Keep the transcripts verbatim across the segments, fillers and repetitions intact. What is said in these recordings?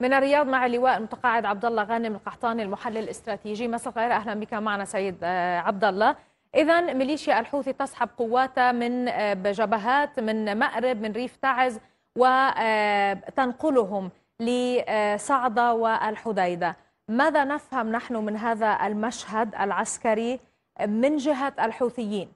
من الرياض مع اللواء المتقاعد عبد الله غانم القحطاني المحلل الاستراتيجي. مساء الخير، اهلا بك معنا سيد عبد الله. اذا ميليشيا الحوثي تسحب قواتها من جبهات، من مأرب، من ريف تعز، وتنقلهم لصعدة والحديدة. ماذا نفهم نحن من هذا المشهد العسكري من جهة الحوثيين؟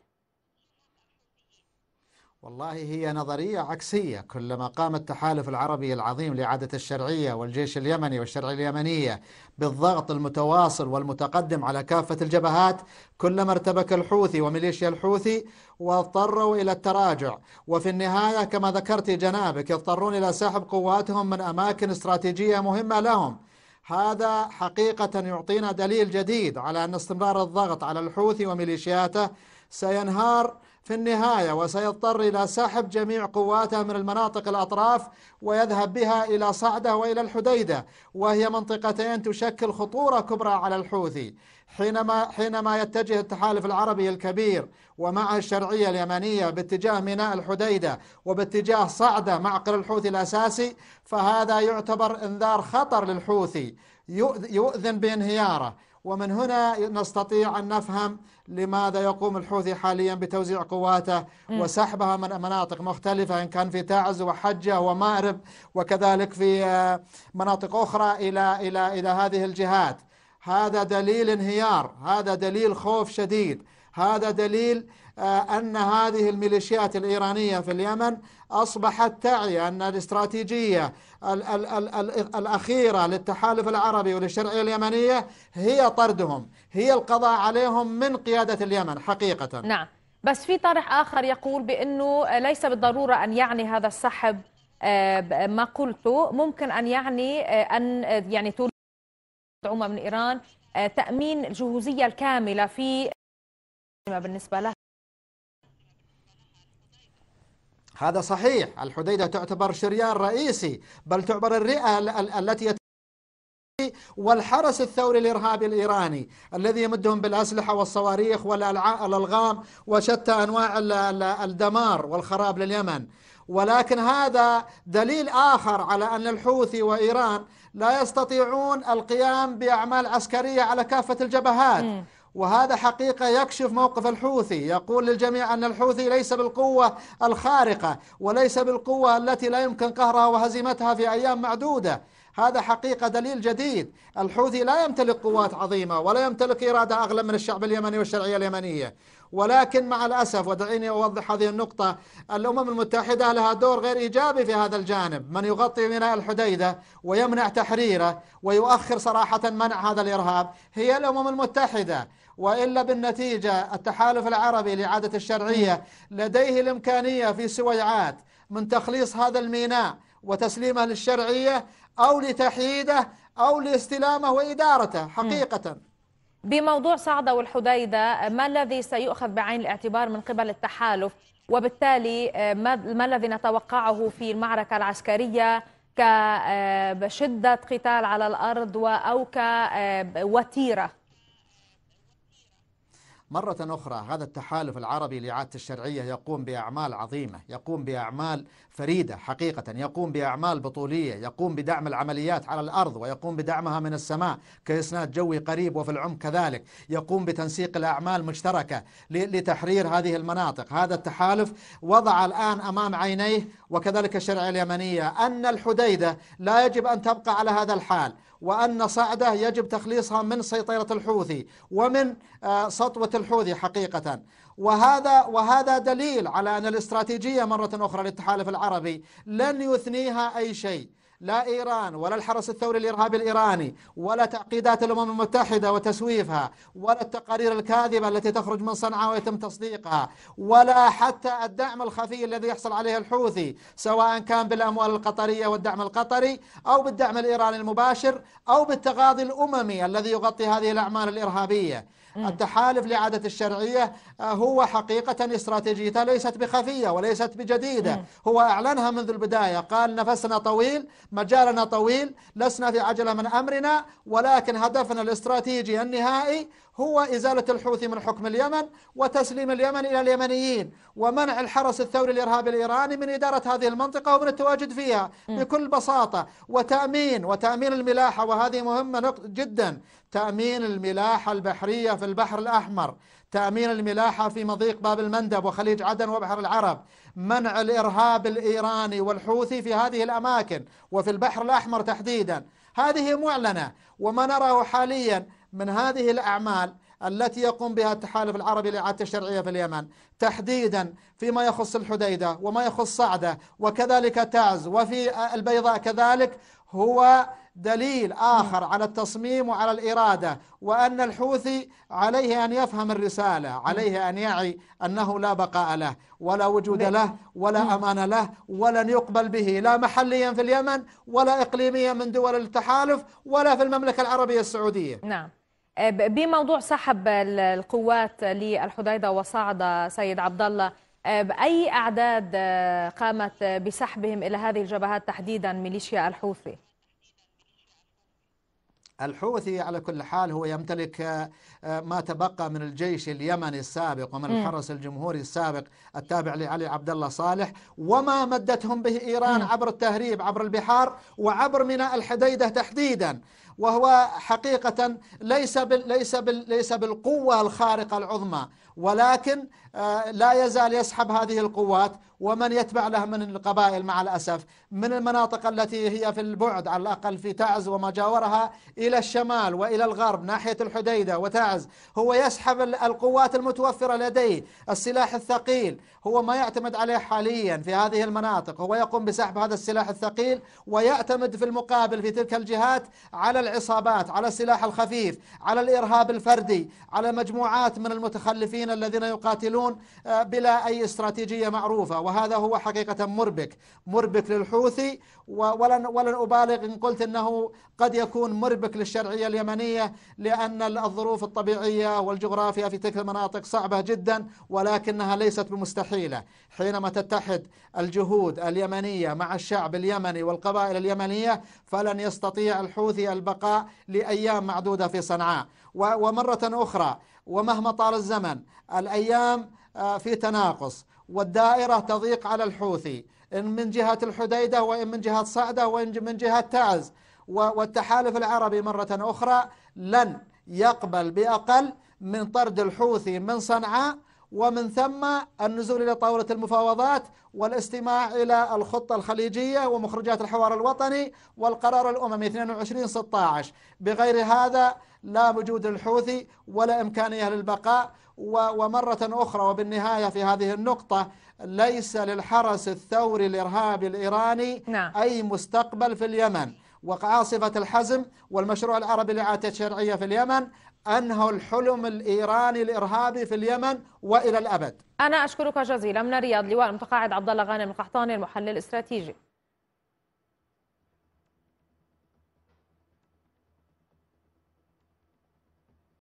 والله هي نظرية عكسية. كلما قام التحالف العربي العظيم لإعادة الشرعية والجيش اليمني والشرعية اليمنية بالضغط المتواصل والمتقدم على كافة الجبهات، كلما ارتبك الحوثي وميليشيا الحوثي واضطروا إلى التراجع، وفي النهاية كما ذكرت جنابك يضطرون إلى سحب قواتهم من أماكن استراتيجية مهمة لهم. هذا حقيقة يعطينا دليل جديد على أن استمرار الضغط على الحوثي وميليشياته سينهار في النهاية، وسيضطر إلى سحب جميع قواته من المناطق الأطراف ويذهب بها إلى صعدة وإلى الحديدة، وهي منطقتين تشكل خطورة كبرى على الحوثي. حينما حينما يتجه التحالف العربي الكبير ومعه الشرعية اليمنية باتجاه ميناء الحديدة وباتجاه صعدة معقل الحوثي الأساسي، فهذا يعتبر إنذار خطر للحوثي يؤذن بانهياره. ومن هنا نستطيع أن نفهم لماذا يقوم الحوثي حاليا بتوزيع قواته وسحبها من مناطق مختلفة، إن كان في تعز وحجة ومأرب وكذلك في مناطق أخرى إلى إلى إلى هذه الجهات. هذا دليل انهيار، هذا دليل خوف شديد، هذا دليل أن هذه الميليشيات الإيرانية في اليمن أصبحت تعي أن الاستراتيجية ال ال ال الأخيرة للتحالف العربي وللشرعية اليمنية هي طردهم، هي القضاء عليهم من قيادة اليمن حقيقة. نعم، بس في طرح آخر يقول بأنه ليس بالضرورة أن يعني هذا السحب ما قلته، ممكن أن يعني أن يعني تولد دعومة من إيران، تأمين الجهوزية الكاملة في بالنسبة لها. هذا صحيح، الحديدة تعتبر شريان رئيسي، بل تعتبر الرئة التي يتم والحرس الثوري الإرهابي الإيراني الذي يمدهم بالأسلحة والصواريخ والألغام وشتى أنواع الدمار والخراب لليمن. ولكن هذا دليل آخر على أن الحوثي وإيران لا يستطيعون القيام بأعمال عسكرية على كافة الجبهات. م. وهذا حقيقة يكشف موقف الحوثي، يقول للجميع أن الحوثي ليس بالقوة الخارقة وليس بالقوة التي لا يمكن قهرها وهزيمتها في أيام معدودة. هذا حقيقة دليل جديد، الحوثي لا يمتلك قوات عظيمة ولا يمتلك إرادة أغلى من الشعب اليمني والشرعية اليمنية. ولكن مع الأسف، ودعيني أوضح هذه النقطة، الأمم المتحدة لها دور غير إيجابي في هذا الجانب، من يغطي ميناء الحديدة ويمنع تحريره ويؤخر صراحة منع هذا الإرهاب هي الأمم المتحدة، وإلا بالنتيجة التحالف العربي لإعادة الشرعية لديه الإمكانية في سويعات من تخليص هذا الميناء وتسليمه للشرعية أو لتحييده أو لاستلامه وإدارته حقيقة. بموضوع صعدة والحديدة، ما الذي سيؤخذ بعين الاعتبار من قبل التحالف، وبالتالي ما الذي نتوقعه في المعركة العسكرية كشدة قتال على الأرض أو كوتيرة؟ مرة أخرى هذا التحالف العربي لإعادة الشرعية يقوم بأعمال عظيمة، يقوم بأعمال فريدة حقيقة، يقوم بأعمال بطولية، يقوم بدعم العمليات على الأرض ويقوم بدعمها من السماء كإسناد جوي قريب وفي العمق كذلك، يقوم بتنسيق الأعمال المشتركة لتحرير هذه المناطق. هذا التحالف وضع الآن أمام عينيه وكذلك الشرعية اليمنية أن الحديدة لا يجب أن تبقى على هذا الحال، وأن صعدة يجب تخليصها من سيطرة الحوثي ومن سطوة الحوثي حقيقة. وهذا وهذا دليل على أن الاستراتيجية مرة أخرى للتحالف العربي لن يثنيها أي شيء، لا إيران ولا الحرس الثوري الإرهابي الإيراني ولا تعقيدات الأمم المتحدة وتسويفها ولا التقارير الكاذبة التي تخرج من صنعاء ويتم تصديقها، ولا حتى الدعم الخفي الذي يحصل عليه الحوثي سواء كان بالأموال القطرية والدعم القطري أو بالدعم الإيراني المباشر أو بالتغاضي الأممي الذي يغطي هذه الأعمال الإرهابية. التحالف لإعادة الشرعية هو حقيقة استراتيجيته ليست بخفية وليست بجديدة، هو أعلنها منذ البداية، قال نفسنا طويل مجالنا طويل، لسنا في عجلة من أمرنا، ولكن هدفنا الاستراتيجي النهائي هو إزالة الحوثي من حكم اليمن وتسليم اليمن إلى اليمنيين، ومنع الحرس الثوري الإرهابي الإيراني من إدارة هذه المنطقة ومن التواجد فيها بكل بساطة، وتأمين وتأمين الملاحة، وهذه مهمة جدا، تأمين الملاحة البحرية في البحر الأحمر، تأمين الملاحة في مضيق باب المندب وخليج عدن وبحر العرب، منع الإرهاب الإيراني والحوثي في هذه الأماكن وفي البحر الأحمر تحديدا. هذه معلنة، وما نراه حاليا من هذه الأعمال التي يقوم بها التحالف العربي لإعادة الشرعية في اليمن، تحديدا فيما يخص الحديدة وما يخص صعدة وكذلك تعز وفي البيضاء كذلك، هو دليل آخر على التصميم وعلى الإرادة، وأن الحوثي عليه أن يفهم الرسالة، عليه أن يعي أنه لا بقاء له ولا وجود له ولا أمان له، ولن يقبل به لا محليا في اليمن ولا إقليميا من دول التحالف ولا في المملكة العربية السعودية. نعم. بموضوع سحب القوات للحديدة وصعدة سيد عبد الله، بأي أعداد قامت بسحبهم إلى هذه الجبهات تحديدا ميليشيا الحوثي؟ الحوثي على كل حال هو يمتلك ما تبقى من الجيش اليمني السابق ومن الحرس الجمهوري السابق التابع لعلي عبد الله صالح، وما مدتهم به إيران عبر التهريب عبر البحار وعبر ميناء الحديدة تحديدا، وهو حقيقة ليس بال ليس بال ليس بالقوة الخارقة العظمى، ولكن لا يزال يسحب هذه القوات ومن يتبع له من القبائل مع الأسف من المناطق التي هي في البعد على الأقل في تعز وما جاورها إلى الشمال وإلى الغرب ناحية الحديدة وتعز. هو يسحب القوات المتوفرة لديه، السلاح الثقيل هو ما يعتمد عليه حاليا في هذه المناطق، هو يقوم بسحب هذا السلاح الثقيل ويعتمد في المقابل في تلك الجهات على العصابات، على السلاح الخفيف، على الإرهاب الفردي، على مجموعات من المتخلفين الذين يقاتلون بلا أي استراتيجية معروفة. وهذا هو حقيقة مربك، مربك للحوثي، ولن ولن أبالغ إن قلت أنه قد يكون مربك للشرعية اليمنية، لأن الظروف الطبيعية والجغرافيا في تلك المناطق صعبة جدا، ولكنها ليست بمستحيلة حينما تتحد الجهود اليمنية مع الشعب اليمني والقبائل اليمنية، فلن يستطيع الحوثي البقاء لأيام معدودة في صنعاء. ومرة أخرى ومهما طال الزمن الأيام في تناقص، والدائرة تضيق على الحوثي، إن من جهة الحديدة وإن من جهة صعدة وإن من جهة تعز. والتحالف العربي مرة أخرى لن يقبل بأقل من طرد الحوثي من صنعاء، ومن ثم النزول إلى طاولة المفاوضات والاستماع إلى الخطة الخليجية ومخرجات الحوار الوطني والقرار الأممي اثنين وعشرين ستة عشر. بغير هذا لا وجود للحوثي ولا إمكانية للبقاء. ومرة أخرى وبالنهاية في هذه النقطة، ليس للحرس الثوري الإرهابي الإيراني نعم. أي مستقبل في اليمن، وعاصفة الحزم والمشروع العربي لإعادة الشرعية في اليمن أنهوا الحلم الإيراني الإرهابي في اليمن وإلى الأبد. أنا أشكرك جزيلا. من الرياض لواء المتقاعد عبد الله غانم القحطاني المحلل الاستراتيجي.